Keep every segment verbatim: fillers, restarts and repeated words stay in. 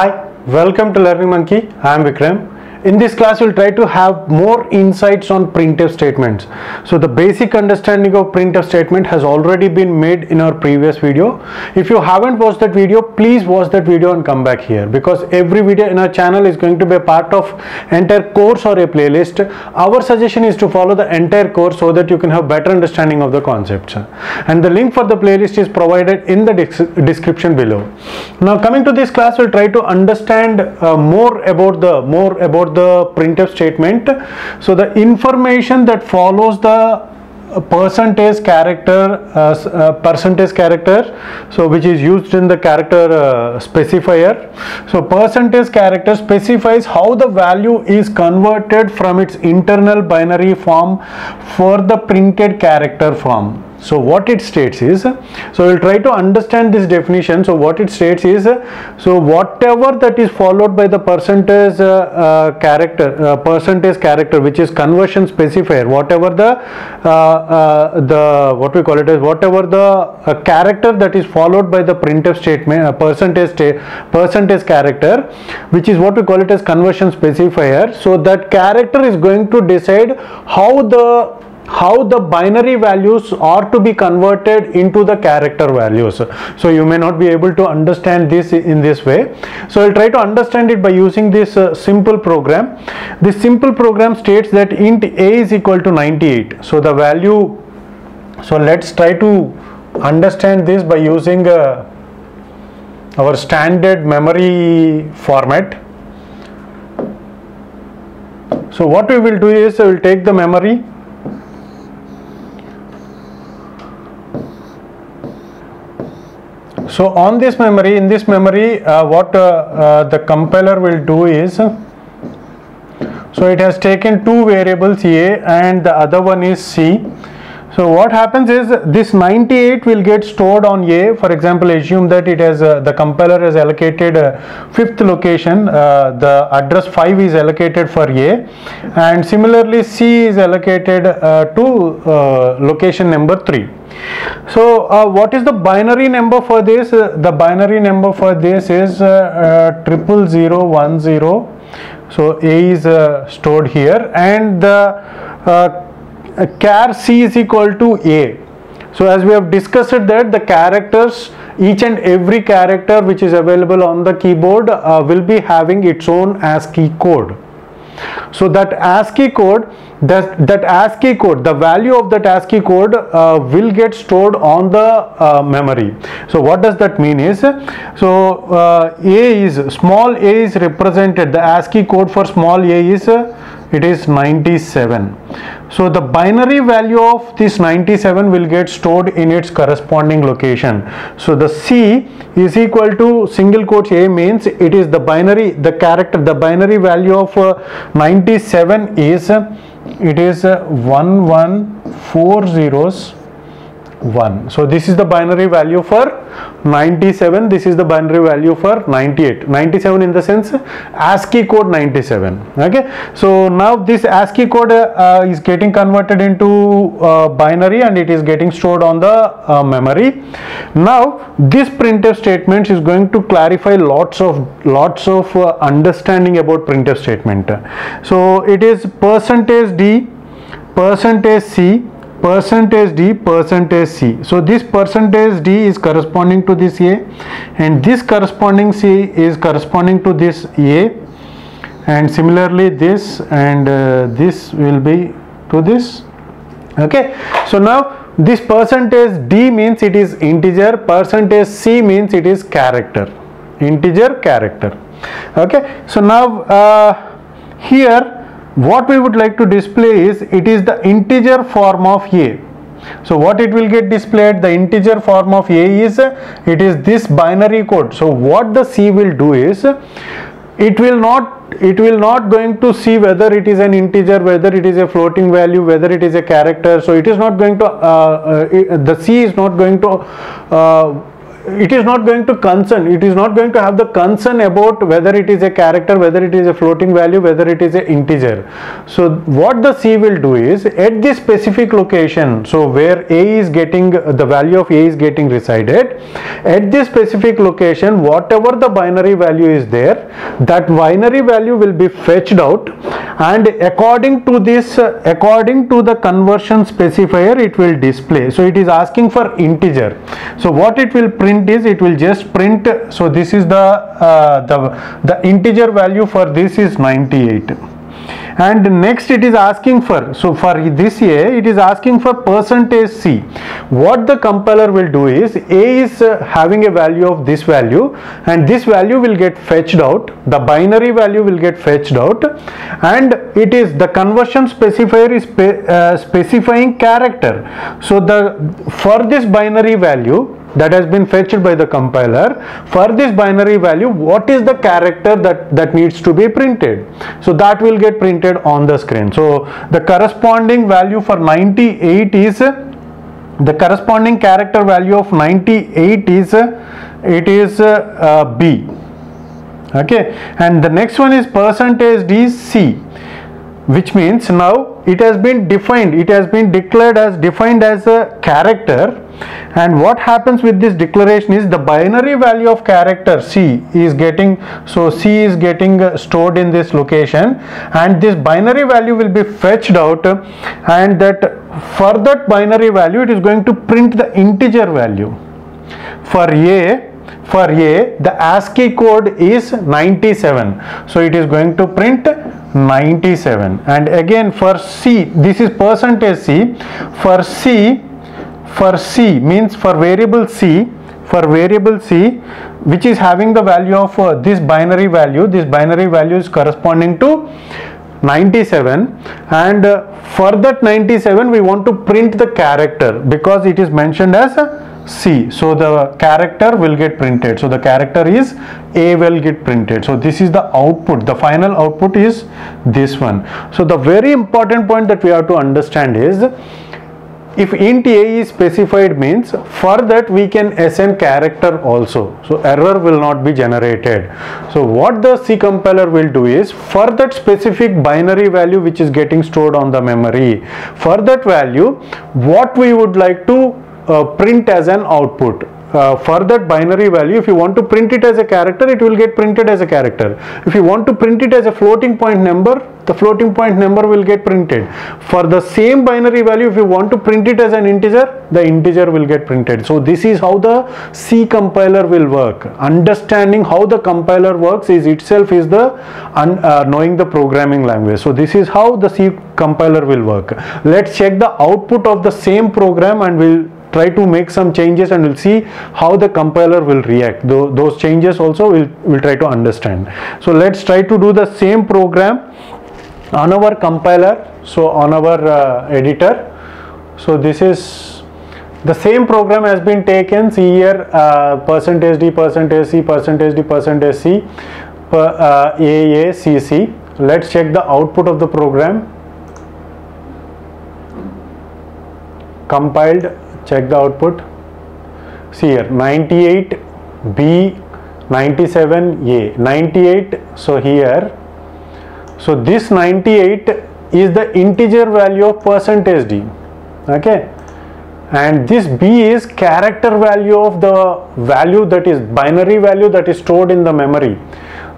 Hi, welcome to Learning Monkey. I am Vikram. In this class, we'll try to have more insights on printf statements. So the basic understanding of printf statement has already been made in our previous video. If you haven't watched that video, please watch that video and come back here, because every video in our channel is going to be a part of entire course or a playlist. Our suggestion is to follow the entire course so that you can have better understanding of the concepts. And the link for the playlist is provided in the description below. Now coming to this class, we'll try to understand uh, more about the more about the printf statement. So the information that follows the percentage character uh, uh, percentage character, so which is used in the character uh, specifier. So percentage character specifies how the value is converted from its internal binary form for the printed character form. So what it states is, so we'll try to understand this definition. So what it states is, so whatever that is followed by the percentage uh, uh, character, uh, percentage character, which is conversion specifier, whatever the uh, uh, the what we call it as whatever the uh, character that is followed by the printf statement, uh, percentage percentage character, which is what we call it as conversion specifier. So that character is going to decide how the how the binary values are to be converted into the character values. So you may not be able to understand this in this way. So I'll try to understand it by using this uh, simple program. This simple program states that int a is equal to ninety-eight. So the value, so let's try to understand this by using uh, our standard memory format. So what we will do is, I will take the memory So on this memory, in this memory, uh, what uh, uh, the compiler will do is, so it has taken two variables A and the other one is C. So what happens is, this ninety-eight will get stored on A. For example, assume that it has uh, the compiler has allocated uh, fifth location, uh, the address five is allocated for A, and similarly C is allocated uh, to uh, location number three. So uh, what is the binary number for this? Uh, the binary number for this is uh, uh, triple zero one zero. So A is uh, stored here, and the uh, Uh, char C is equal to A. So as we have discussed it, that the characters, each and every character which is available on the keyboard uh, will be having its own ASCII code. So that ASCII code, that, that ASCII code, the value of that ASCII code uh, will get stored on the uh, memory. So what does that mean is, so uh, A is, small a is represented, the ASCII code for small a is, uh, it is ninety-seven. So the binary value of this ninety-seven will get stored in its corresponding location. So the C is equal to single quotes A, means it is the binary, the character, the binary value of uh, ninety-seven is, uh, it is uh, one one four zeros one. So this is the binary value for ninety-seven, this is the binary value for ninety-eight. ninety-seven in the sense ASCII code ninety-seven. Okay, so now this ASCII code uh, uh, is getting converted into uh, binary, and it is getting stored on the uh, memory. Now this printf statement is going to clarify lots of lots of uh, understanding about printf statement. So it is percentage d, percentage c, percentage d, percentage c. So this percentage d is corresponding to this A, and this corresponding C is corresponding to this A, and similarly this and uh, this will be to this. Okay, so now this percentage d means it is integer, percentage c means it is character, integer character. Okay, so now uh, here what we would like to display is, it is the integer form of A. So what it will get displayed, the integer form of A is, it is this binary code. So what the C will do is, it will not it will not going to see whether it is an integer, whether it is a floating value, whether it is a character. So it is not going to uh, uh, the C is not going to uh, it is not going to concern, it is not going to have the concern about whether it is a character, whether it is a floating value, whether it is an integer. So what the C will do is, at this specific location, so where A is getting, the value of A is getting resided, at this specific location, whatever the binary value is there, that binary value will be fetched out, and according to this, according to the conversion specifier, it will display. So it is asking for integer. So what it will print is, it will just print, so this is the uh, the the integer value for this is ninety-eight, and next it is asking for, so for this A, it is asking for percentage C. What the compiler will do is, A is uh, having a value of this value, and this value will get fetched out, the binary value will get fetched out, and it is the conversion specifier is spe uh, specifying character. So the for this binary value that has been fetched by the compiler, for this binary value, what is the character that that needs to be printed, so that will get printed on the screen. So the corresponding value for ninety-eight is, the corresponding character value of ninety-eight is, it is uh, B. Okay, and the next one is percentage D C, which means now it has been defined, it has been declared as defined as a character. And what happens with this declaration is, the binary value of character C is getting, so C is getting stored in this location, and this binary value will be fetched out, and that for that binary value it is going to print the integer value. For A, for A, the ASCII code is ninety-seven, so it is going to print ninety-seven. And again for C, this is percentage C, for C, for C means for variable C, for variable C, which is having the value of uh, this binary value, this binary value is corresponding to ninety-seven, and uh, for that ninety-seven we want to print the character, because it is mentioned as uh, C, so the character will get printed, so the character is A will get printed. So this is the output, the final output is this one. So the very important point that we have to understand is, if int A is specified, means for that we can assign character also, so error will not be generated. So what the C compiler will do is, for that specific binary value which is getting stored on the memory, for that value what we would like to uh, print as an output. Uh, for that binary value, if you want to print it as a character, it will get printed as a character. If you want to print it as a floating point number, the floating point number will get printed. For the same binary value, if you want to print it as an integer, the integer will get printed. So this is how the C compiler will work. Understanding how the compiler works is itself is the un, uh, knowing the programming language. So this is how the C compiler will work. Let's check the output of the same program, and we'll try to make some changes, and we'll see how the compiler will react. Th those changes also we'll, we'll try to understand. So let's try to do the same program on our compiler, so on our uh, editor. So this is the same program has been taken, see here uh, percentage D, percentage C, percentage D, percentage C, per, uh, A, A, C, C. Let's check the output of the program. Compiled, check the output. See here ninety-eight B, ninety-seven A, ninety-eight. So here, so this ninety-eight is the integer value of percentage D, okay, and this B is character value of the value that is binary value that is stored in the memory.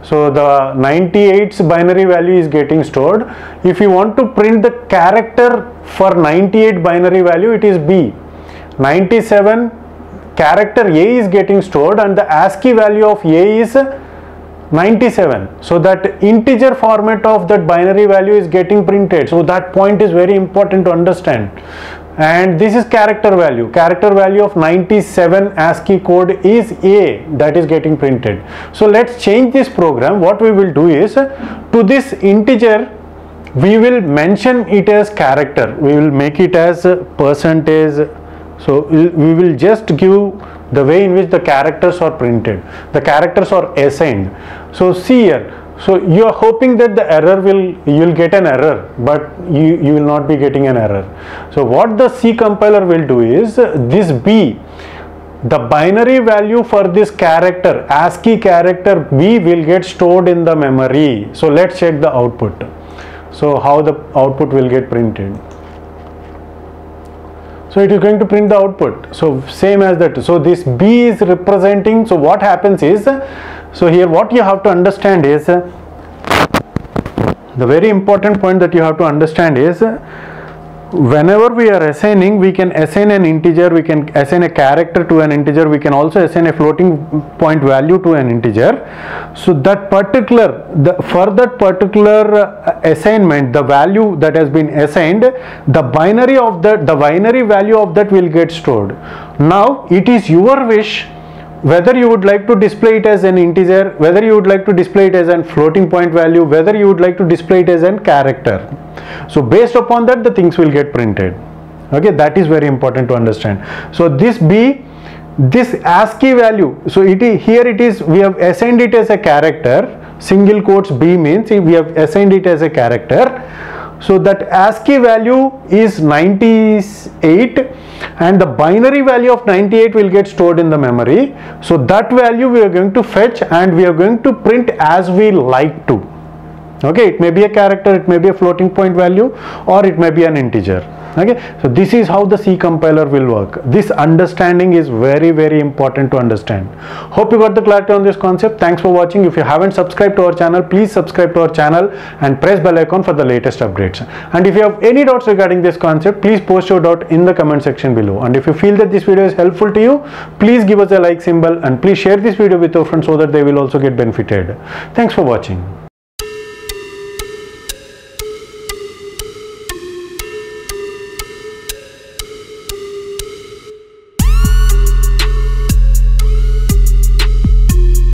So the ninety-eight's binary value is getting stored. If you want to print the character for ninety-eight binary value, it is B. ninety-seven character A is getting stored, and the ASCII value of A is ninety-seven. So that integer format of that binary value is getting printed. So that point is very important to understand. And this is character value. Character value of ninety-seven ASCII code is A, that is getting printed. So let's change this program. What we will do is, to this integer we will mention it as character. We will make it as percentage. So we will just give the way in which the characters are printed, the characters are assigned. So see here, so you are hoping that the error will, you will get an error, but you, you will not be getting an error. So what the C compiler will do is, this B, the binary value for this character, ASCII character V, will get stored in the memory. So let's check the output. So how the output will get printed. So it is going to print the output. So same as that. So this B is representing. So what happens is, so here what you have to understand is, the very important point that you have to understand is, whenever we are assigning, we can assign an integer, we can assign a character to an integer, we can also assign a floating point value to an integer. So that particular, the, for that particular assignment, the value that has been assigned, the binary of that, the binary value of that will get stored. Now it is your wish whether you would like to display it as an integer, whether you would like to display it as a floating point value, whether you would like to display it as a character. So based upon that, the things will get printed. Okay, that is very important to understand. So this B, this ASCII value, so it is, here it is, we have assigned it as a character, single quotes B means we have assigned it as a character. So that ASCII value is ninety-eight, and the binary value of ninety-eight will get stored in the memory. So that value we are going to fetch and we are going to print as we like to. Okay, it may be a character, it may be a floating point value, or it may be an integer. Okay, so this is how the C compiler will work. This understanding is very very important to understand. Hope you got the clarity on this concept. Thanks for watching. If you haven't subscribed to our channel, please subscribe to our channel and press bell icon for the latest updates. And if you have any doubts regarding this concept, please post your doubt in the comment section below. And if you feel that this video is helpful to you, please give us a like symbol and please share this video with your friends so that they will also get benefited. Thanks for watching.